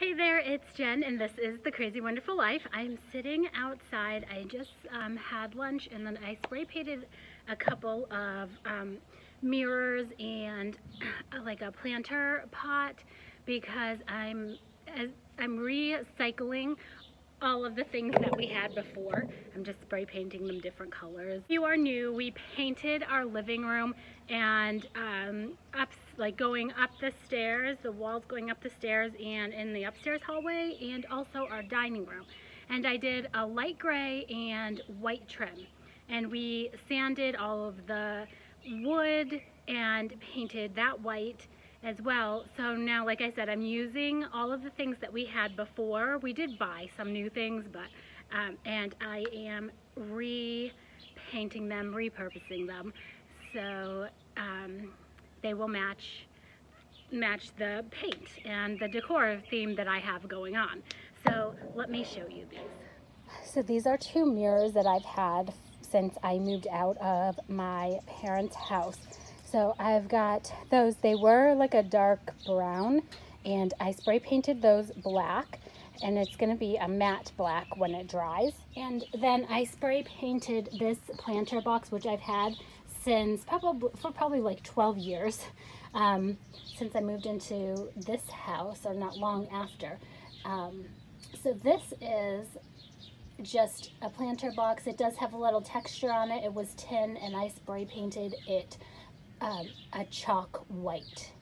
Hey there, it's Jen and this is The Crazy Wonderful Life. I'm sitting outside. I just had lunch and then I spray painted a couple of mirrors and like a planter pot because I'm recycling all of the things that we had before. I'm just spray painting them different colors. If you are new, we painted our living room and going up the stairs, the walls going up the stairs and in the upstairs hallway, and also our dining room. And I did a light gray and white trim. And we sanded all of the wood and painted that white as well. So now, like I said, I'm using all of the things that we had before. We did buy some new things, but and I am repainting them, repurposing them, so they will match the paint and the decor theme that I have going on. So let me show you these. So these are two mirrors that I've had since I moved out of my parents' house. So I've got those. They were like a dark brown and I spray painted those black, and it's gonna be a matte black when it dries. And then I spray painted this planter box, which I've had since probably like 12 years, since I moved into this house, or not long after. So this is just a planter box. It does have a little texture on it. It was tin and I spray painted it a chalk white.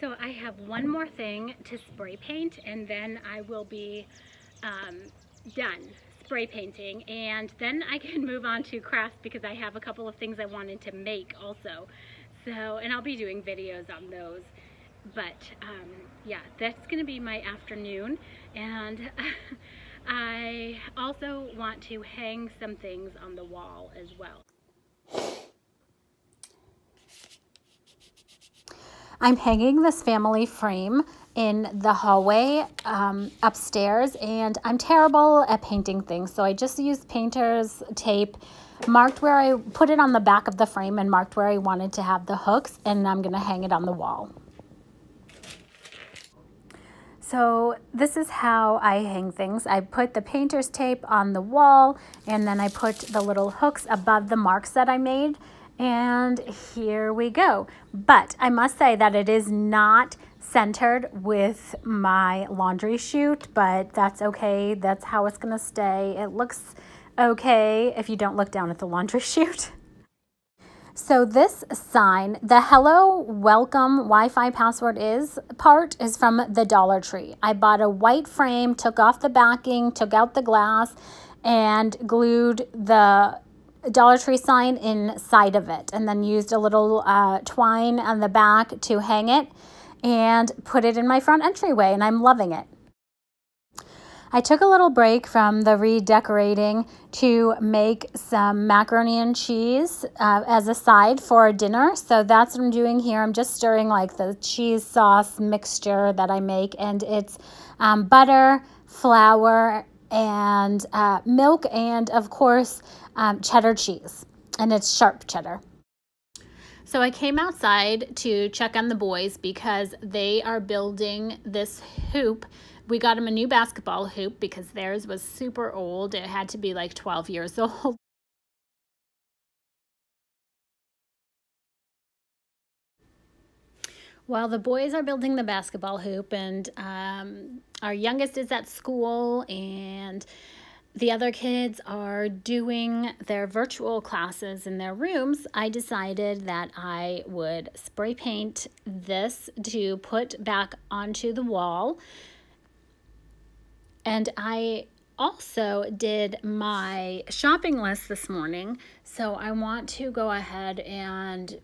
So I have one more thing to spray paint and then I will be done spray painting, and then I can move on to crafts because I have a couple of things I wanted to make also. So, and I'll be doing videos on those, but yeah, that's gonna be my afternoon. And I also want to hang some things on the wall as well. I'm hanging this family frame in the hallway upstairs, and I'm terrible at painting things, so I just used painter's tape, marked where I put it on the back of the frame and marked where I wanted to have the hooks, and I'm gonna hang it on the wall. So this is how I hang things. I put the painter's tape on the wall and then I put the little hooks above the marks that I made. And here we go. But I must say that it is not centered with my laundry chute, but that's okay. That's how it's gonna stay. It looks okay if you don't look down at the laundry chute. So this sign, the hello welcome Wi-Fi password is part is from the Dollar Tree. I bought a white frame, took off the backing, took out the glass, and glued the Dollar Tree sign inside of it, and then used a little twine on the back to hang it and put it in my front entryway, and I'm loving it. I took a little break from the redecorating to make some macaroni and cheese as a side for dinner. So that's what I'm doing here. I'm just stirring like the cheese sauce mixture that I make, and it's butter, flour, and milk, and of course cheddar cheese, and it's sharp cheddar. So I came outside to check on the boys because they are building this hoop. We got them a new basketball hoop because theirs was super old. It had to be like 12 years old. Well, the boys are building the basketball hoop, and our youngest is at school, and the other kids are doing their virtual classes in their rooms. I decided that I would spray paint this to put back onto the wall. And I also did my shopping list this morning, so I want to go ahead and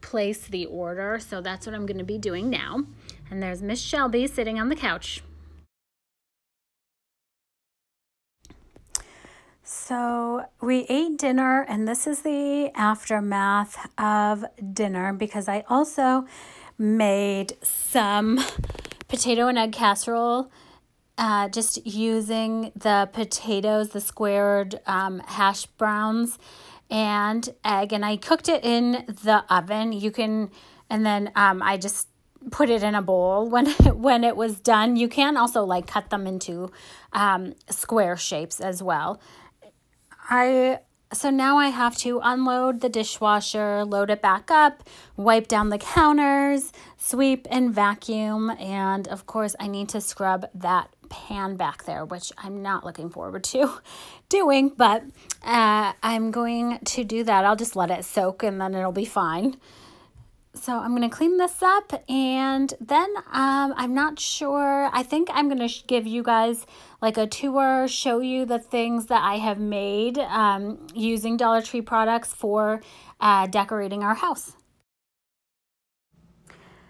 place the order. So that's what I'm going to be doing now. And there's Miss Shelby sitting on the couch. So we ate dinner, and this is the aftermath of dinner because I also made some potato and egg casserole, just using the potatoes, the squared hash browns, and egg, and I cooked it in the oven. You can, and then I just put it in a bowl when it was done. You can also like cut them into square shapes as well. So now I have to unload the dishwasher, load it back up, wipe down the counters, sweep and vacuum, and of course I need to scrub that pan back there, which I'm not looking forward to doing, but I'm going to do that. I'll just let it soak and then it'll be fine. So I'm going to clean this up, and then I'm not sure. I think I'm going to give you guys like a tour, show you the things that I have made using Dollar Tree products for decorating our house.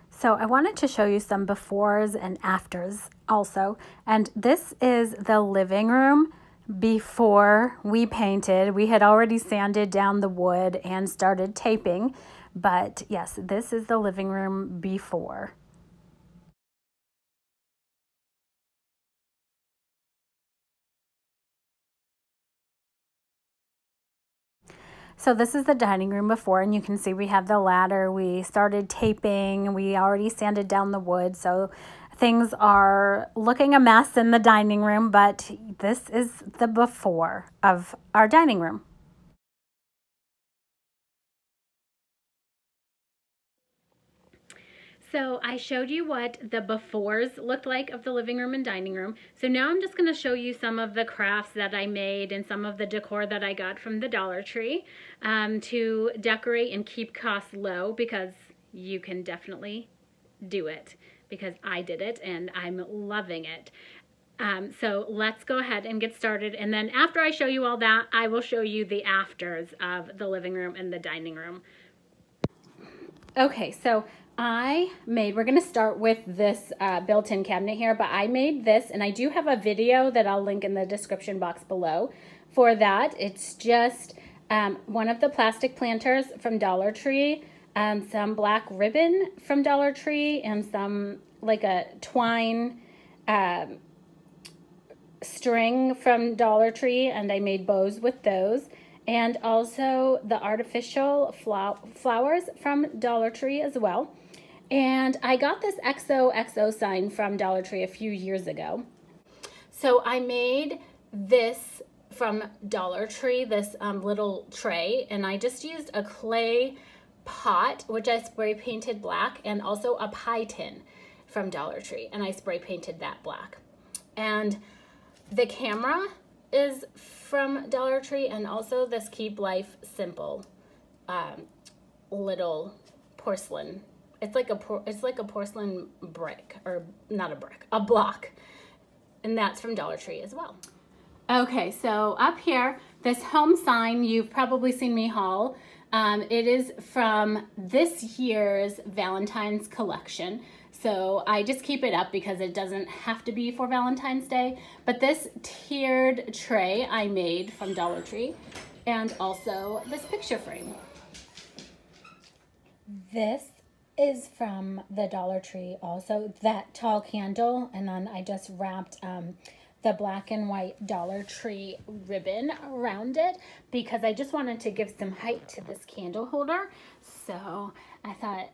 So I wanted to show you some befores and afters also. And this is the living room before we painted. We had already sanded down the wood and started taping. But yes, this is the living room before. So this is the dining room before, and you can see we have the ladder. We started taping. We already sanded down the wood. So things are looking a mess in the dining room, but this is the before of our dining room. So I showed you what the befores looked like of the living room and dining room. So now I'm just going to show you some of the crafts that I made and some of the decor that I got from the Dollar Tree to decorate and keep costs low, because you can definitely do it, because I did it and I'm loving it. So let's go ahead and get started. And then after I show you all that, I will show you the afters of the living room and the dining room. Okay, so we're gonna start with this built-in cabinet here, but I made this, and I do have a video that I'll link in the description box below for that. It's just one of the plastic planters from Dollar Tree, some black ribbon from Dollar Tree, and some like a twine string from Dollar Tree, and I made bows with those. And also the artificial flowers from Dollar Tree as well. And I got this XOXO sign from Dollar Tree a few years ago. So I made this from Dollar Tree, this little tray, and I just used a clay pot, which I spray painted black, and also a pie tin from Dollar Tree, and I spray painted that black. And the camera is from Dollar Tree, and also this Keep Life Simple little porcelain. It's like a porcelain brick, or not a brick, a block. And that's from Dollar Tree as well. Okay, so up here, this home sign, you've probably seen me haul. It is from this year's Valentine's collection. So I just keep it up because it doesn't have to be for Valentine's Day. But this tiered tray I made from Dollar Tree, and also this picture frame. This is from the Dollar Tree also, that tall candle. And then I just wrapped the black and white Dollar Tree ribbon around it, because I just wanted to give some height to this candle holder. So I thought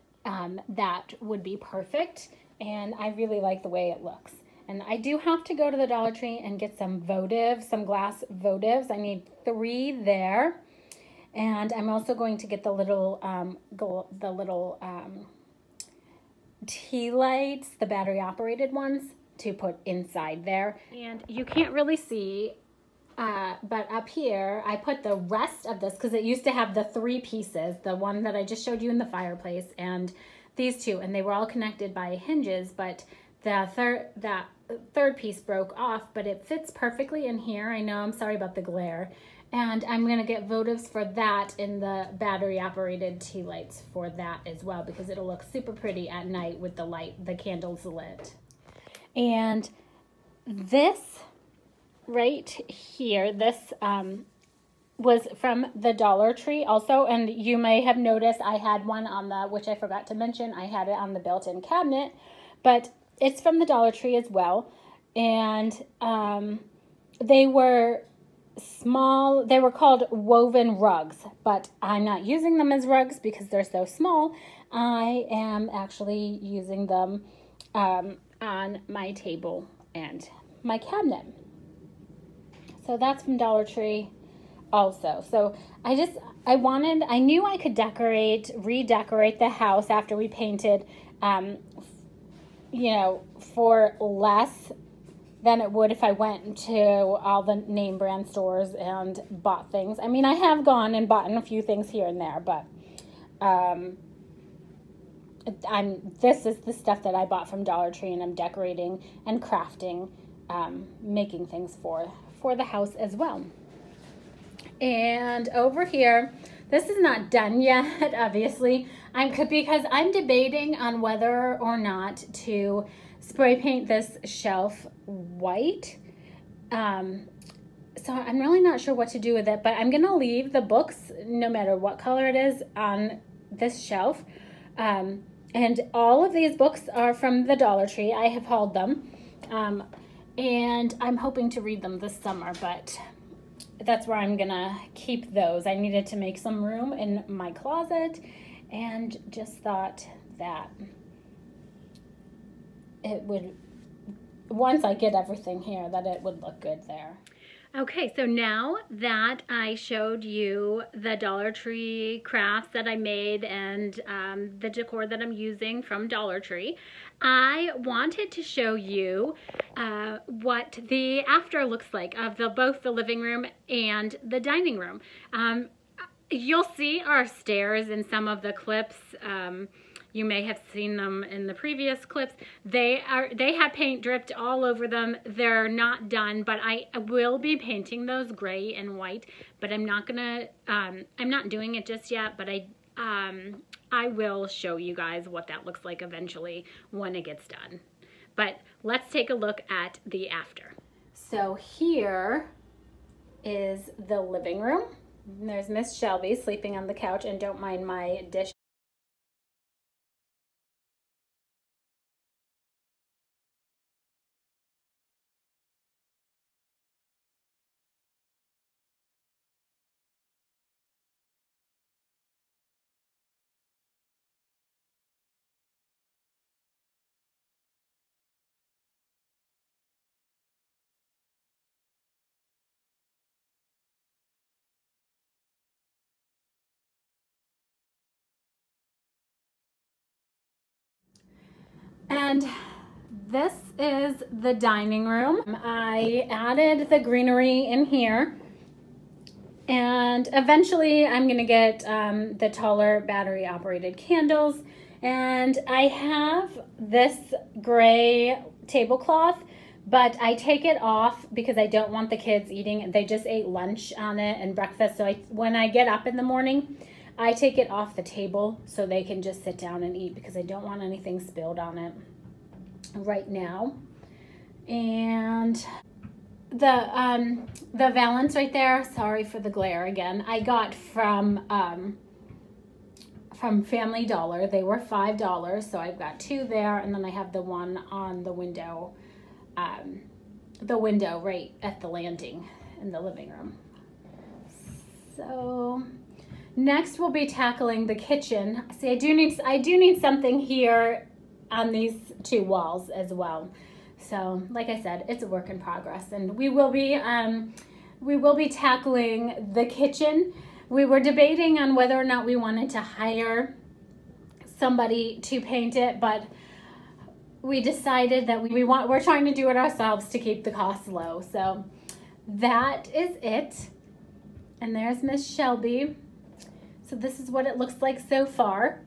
that would be perfect, and I really like the way it looks. And I do have to go to the Dollar Tree and get some votives, some glass votives. I need 3 there, and I'm also going to get the little tea lights, the battery operated ones, to put inside there. And you can't really see, but up here I put the rest of this, because it used to have the 3 pieces, the one that I just showed you in the fireplace and these 2, and they were all connected by hinges, but that third piece broke off, but it fits perfectly in here. I know, I'm sorry about the glare. And I'm gonna get votives for that in the battery operated tea lights for that as well, because it'll look super pretty at night with the light, the candles lit. And this right here, this was from the Dollar Tree also, and you may have noticed I had one on the, which I forgot to mention, I had it on the built-in cabinet, but it's from the Dollar Tree as well. And they were small, they were called woven rugs, but I'm not using them as rugs because they're so small. I am actually using them on my table and my cabinet. So that's from Dollar Tree also. So I knew I could redecorate the house after we painted, you know, for less than it would if I went to all the name brand stores and bought things. I mean, I have gone and bought a few things here and there, but this is the stuff that I bought from Dollar Tree, and I'm decorating and crafting, making things for the house as well. And over here, this is not done yet, obviously. Because I'm debating on whether or not to spray paint this shelf white. So I'm really not sure what to do with it, but I'm gonna leave the books, no matter what color it is, on this shelf. And all of these books are from the Dollar Tree. I have hauled them, and I'm hoping to read them this summer, but that's where I'm gonna keep those. I needed to make some room in my closet and just thought that it would, once I get everything here, that it would look good there. Okay, so now that I showed you the Dollar Tree crafts that I made and the decor that I'm using from Dollar Tree, I wanted to show you what the after looks like of both the living room and the dining room. You'll see our stairs in some of the clips. You may have seen them in the previous clips. They have paint dripped all over them. They're not done, but I will be painting those gray and white, but I'm not doing it just yet, but I will show you guys what that looks like eventually when it gets done. But let's take a look at the after. So here is the living room. There's Miss Shelby sleeping on the couch, and don't mind my dish. And this is the dining room. I added the greenery in here, and eventually I'm gonna get the taller battery operated candles. And I have this gray tablecloth, but I take it off because I don't want the kids eating. They just ate lunch on it and breakfast. So when I get up in the morning, I take it off the table so they can just sit down and eat, because I don't want anything spilled on it right now. And the valance right there, sorry for the glare again, I got from Family Dollar. They were $5, so I've got two there, and then I have the one on the window right at the landing in the living room. So next, we'll be tackling the kitchen. See, I do need something here on these two walls as well. So, like I said, it's a work in progress, and we will be tackling the kitchen. We were debating on whether or not we wanted to hire somebody to paint it, but we decided that we're trying to do it ourselves to keep the costs low. So, that is it. And there's Miss Shelby. So this is what it looks like so far.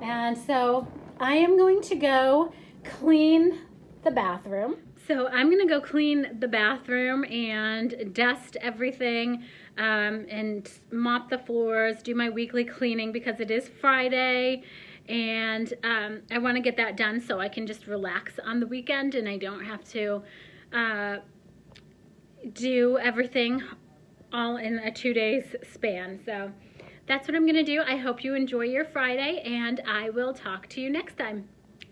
And so I am going to go clean the bathroom. So I'm gonna go clean the bathroom and dust everything and mop the floors, do my weekly cleaning because it is Friday. And I wanna get that done so I can just relax on the weekend and I don't have to do everything all in a 2 days span. So that's what I'm gonna do. I hope you enjoy your Friday, and I will talk to you next time.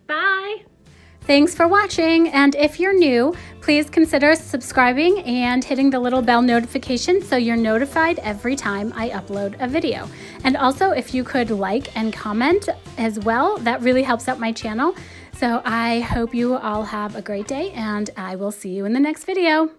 Bye. Thanks for watching, and if you're new, please consider subscribing and hitting the little bell notification so you're notified every time I upload a video. And also, if you could like and comment as well, that really helps out my channel. So I hope you all have a great day, and I will see you in the next video.